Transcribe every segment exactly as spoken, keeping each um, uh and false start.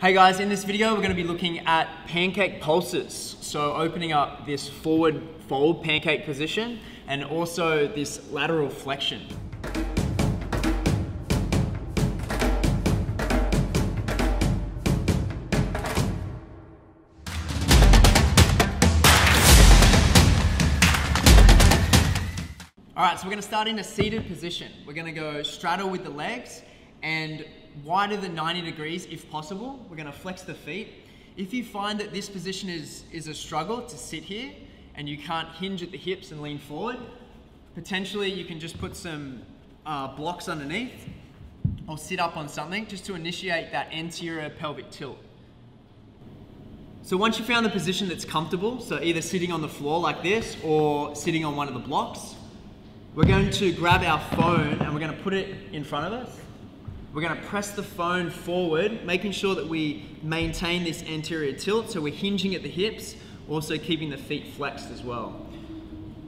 Hey guys, in this video we're going to be looking at pancake pulses. So opening up this forward fold pancake position and also this lateral flexion. Alright, so we're going to start in a seated position. We're going to go straddle with the legs and wider than ninety degrees if possible. We're going to flex the feet. If you find that this position is, is a struggle to sit here and you can't hinge at the hips and lean forward, potentially you can just put some uh, blocks underneath or sit up on something just to initiate that anterior pelvic tilt. So once you found the position that's comfortable, so either sitting on the floor like this or sitting on one of the blocks, we're going to grab our phone and we're going to put it in front of us. We're going to press the phone forward, making sure that we maintain this anterior tilt, so we're hinging at the hips, also keeping the feet flexed as well.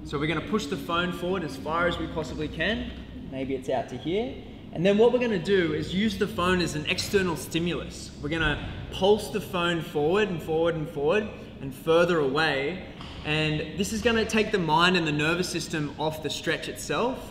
So we're going to push the phone forward as far as we possibly can, maybe it's out to here, and then what we're going to do is use the phone as an external stimulus. We're going to pulse the phone forward and forward and forward and further away, and this is going to take the mind and the nervous system off the stretch itself.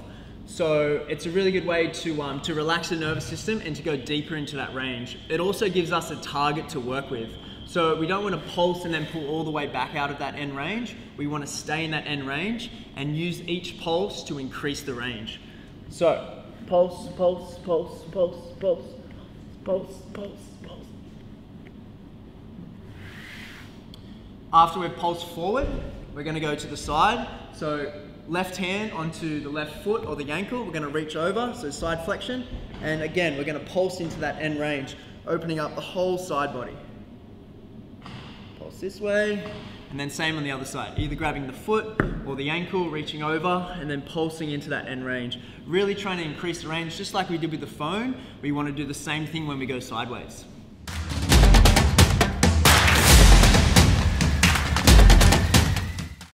So it's a really good way to, um, to relax the nervous system and to go deeper into that range. It also gives us a target to work with. So we don't want to pulse and then pull all the way back out of that end range. We want to stay in that end range and use each pulse to increase the range. So pulse, pulse, pulse, pulse, pulse, pulse, pulse, pulse. After we've pulsed forward, we're going to go to the side. So left hand onto the left foot or the ankle, we're going to reach over, so side flexion, and again we're going to pulse into that end range, opening up the whole side body. Pulse this way, and then same on the other side, either grabbing the foot or the ankle, reaching over, and then pulsing into that end range. Really trying to increase the range, just like we did with the phone, we want to do the same thing when we go sideways.